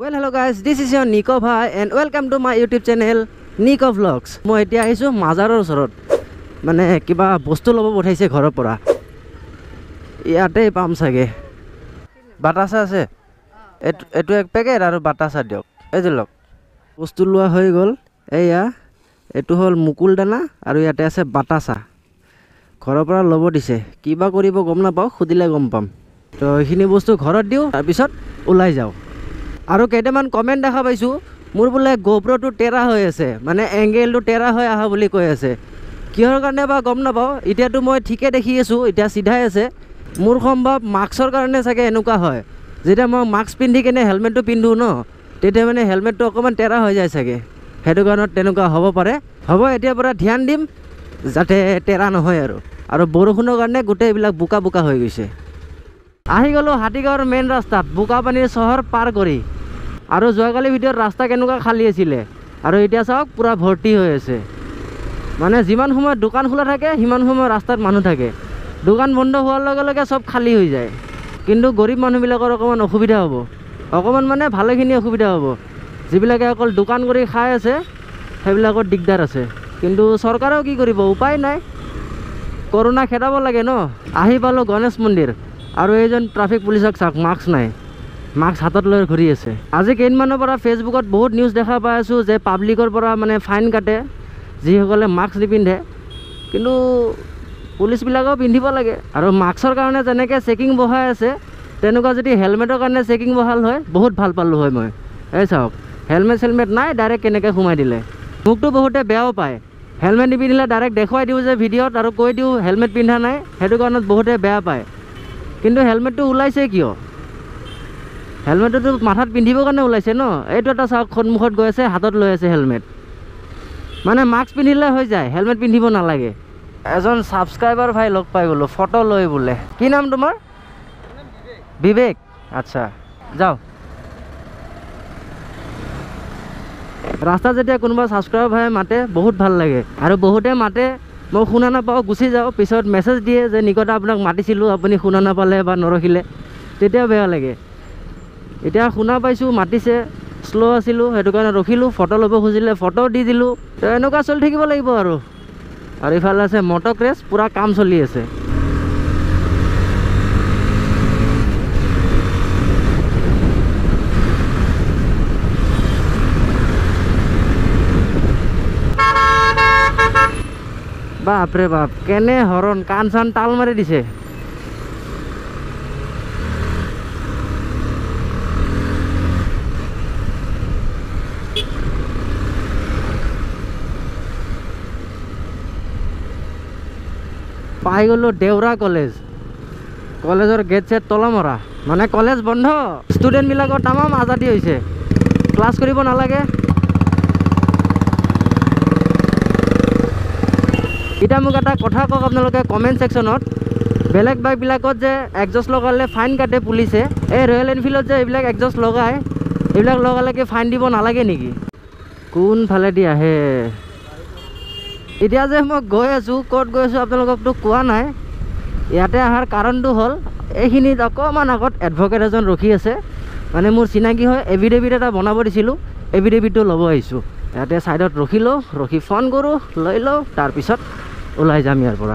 Well hello guys this is your निको भाई and welcome to my YouTube channel निको vlogs. मैं इतना माजार ऊपर मानने क्या बस्तु लब पठाई घर पर इते पाम सगे बातासा से एक पेकेट और बातासा दियक एज लग बस्तु ला गल एट हल मुकुल दाना और इते आसे बातासा घर पर लब दिसे क्या गम नपाओ सूदिले गम पाम। तो ये बस्तु घर दिव तार ऊल् जाओ और कईटान कमेन्ट देखा पासी मोर बोले गोप्रो तो टेरा मानने एंगेल तो टेरा अहा कैसे किहर कारण गम नपाओ। इतना तो मैं ठीक देखी आसो इतना सीधाई आसे मोर सम्भव मास्कर कारण सके एनका है जैसे मैं मास्क पिंधि केने हेलमेट तो पिंधु न मानने हेलमेट तो अक टेरा हो जाए सके कारण हम पे हम इतना ध्यान दीम जाते टेरा ना बरषुण कारण गोटेबा बोका बोका हो गई। आहि गलो हाटीगाँवर मेन रास्ता बोका पानी शहर पार करी और जोकाली भितर रास्ता केनेका खाली आसिले और इतना चावक पूरा भर्ती होसे माने जिमान समय दुकान खोला थाके सिमान समय रास्ता मानु थाके दुकान बंद होवार लगे लगे सब खाली हो जाए किन्तु गरीब मानुहबिलाकर अकमान असुविधा हबो अकमान माने भालेखिनि असुविधा हबो जिबिलाके अकल दुकान करी खाइ आसे सेबिलाकर दिगदार आसे किन्तु सरकारेও কি কৰিব উপায় নাই कोरोना खेदाब लगे न। आहि पालो गणेश मंदिर और एजन ट्राफिक पुलिसक चाक मास्क ना मास्क हाथ लै घूरी आसे। आज कईदिनमानर फेसबुक बहुत निज़ देखा पासो जो पब्लिकर मानने फाइन काटे जिसके मास्क निपिंधे किन्तु पुलिसबिलो पिंधिब लगे और मास्कर कारण जनेके चेकिंग बहाय आसे तेनका जो हेलमेटर कारण चेकिंग बहाल है बहुत भल पालू है। मैं ये चावक हेलमेट सेलमेट ना डायरेक्ट के सोमाय दिले मोकतो बहुते बेयाओ पाए हेलमेट निपिंधिले डायरेक्ट देखुवाई दिओ जे भिडिओत और कई दिओ हेलमेट पिंधा ना हेतु कारण बहुते बेया पाए किन्तु हेलमेट तो ऊल्से क्यों हेलमेट तो माथात पिंधिब कारण ऊल्से न ये चावक सन्मुखत गई आसे हाथ लै आसे हेलमेट माने मास्क पिंधिले हो जाए हेलमेट पिंधिब नालागे। एजन सबस्क्राइबार भाई लग पाई गलो फटो लै बोले कि नाम तुम विवेक अच्छा जाओ रास्ता जैसे क्या सबस्क्राइबार भाई माते बहुत भल लगे और बहुते माते मैं शुना नपाओ गुसि जाओ पीछे मेसेज दिए जो निकट आपनक मातिसिलु आपुनि शुना नपाले नरखिले बेया लगे। इतना शुना पाइछु मातिसे स्लो आसिलु हेतु कारण रखिलु फटो लबो खुजिले फटो दी दिलु तो एनका चलि थाकिब लागिब और इफाले आसे मटर क्रेश पूरा काम चलि आसे। बाप रे बाप केने हरन कान चान ताल मारि दिसे पाई गलो देवरा कॉलेज कॉलेजर गेट सेट तला मरा माने कॉलेज बंध स्टूडेंट बिल तमाम आजादी होइसे क्लास करिबो नालागे। इटा मोक एटा कथा कक आपनालोके कमेन्ट सेक्शनत बेलेग बाइक बिलकत जे एग्जस्ट लगाले फाइन काटे पुलिसे ए रॉयल एनफिल्डत जे एबिलाक एग्जस्ट लगाय एबिलाक लगाले कि फाइन दिबो नालागे नेकि कोन फाले दि आहे। इतना जो मैं गई आसो कत गई आसो आपलोक तो क्या ना इते अहार कारण तो हल ये अकमान आगत एडभोकेट एजन रखी आसे माने मोर चिनाकी है एफिडेविट एटा बनाब दिछिलु एफिडेविट तो लब आइसो इते साइडत रखी लो रखी फोन करूँ लै लो तार पिছত ओलाई जाम यार परा।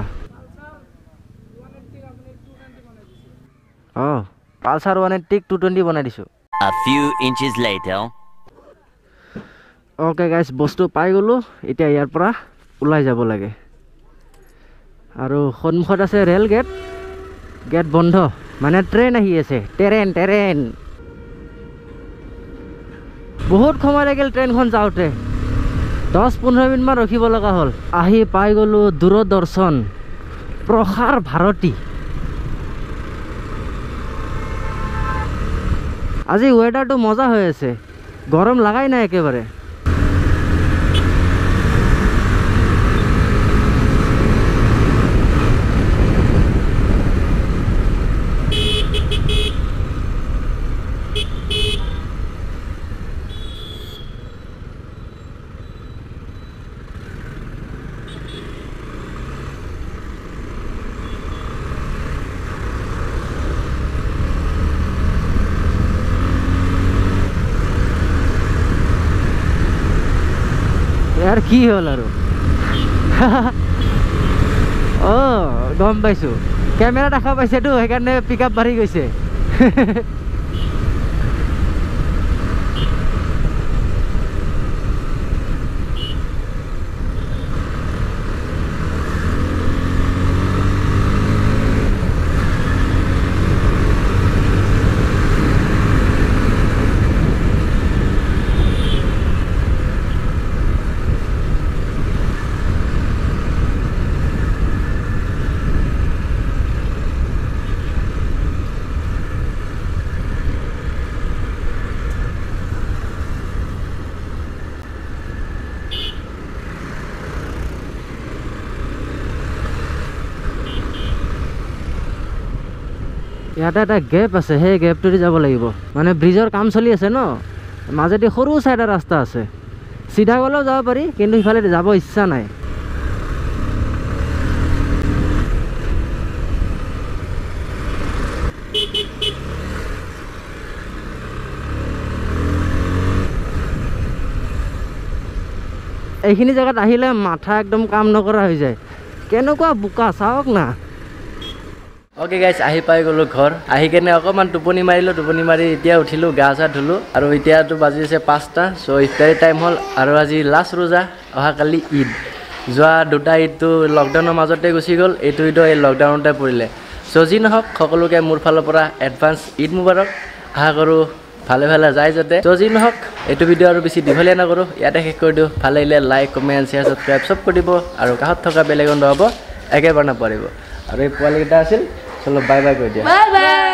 हाँ पालसार 180 220 बनाई दिसो a few inches later. Okay guys बस्तु पाई गलो इते यार परा ऊल् जा लगे और सन्मुखत आसे रेल गेट गेट बंध माने ट्रेन आहि आसे टेरेन टेरेन बहुत समय लगे ट्रेन जाते 10-15 मिनट मान रखी लगा हल। आहि पाई गलो दूरदर्शन प्रसार भारती। आज वेदार तो मजा हो आसे गरम लगे ना एके बारे यार की होला रो ओ गम पाइছো कैमेरा रखा पाइছে তো সেইকাৰণে পিকআপ বাঢ়ি গৈছে इतना एट गेप आसे हे गेपटो जाब लगे माने ब्रिजर काम चलि आसे न माजेदी सरू साइडर रास्ता आसे सीधा गलो जाब पारि किन्तु इफाले जाब इच्छा नाई एखिनि जगात आहिले माथा एकदम काम नकरा हो जाए केनेकुवा बुका सावक ना। ओके गाइस आहि पाई गलो घर आहिकने अकमान टुपनी मारिलो टुपनी मारि इतिया उठिलो गा सा धुलो और इतिया तो बाजी से 5टा सो इफ्तारी टाइम हल और आज लास्ट रोजा अहा काली ईद जुआ दुटा ईद तो लकडाउन मजते गुसी गल एतु ईद ए लकडाउनते पड़िले सो जी नहक सकलोके मोर फालपरा एडवांस ईद मुबारक आहा करू भाले भाले जाय जते सो जी नहक एतु वीडियो और बेसी दिभलिया ना करू याते शेष कर दियो भाले ले लाइक कमेंट शेयर सब्सक्राइब सब कर दिबो और काहत थका बेलेगन रहबो एकेबार ना परिबो और ए पोलिटा आसिल चलो बाय बाय कर दिया बाय बाय।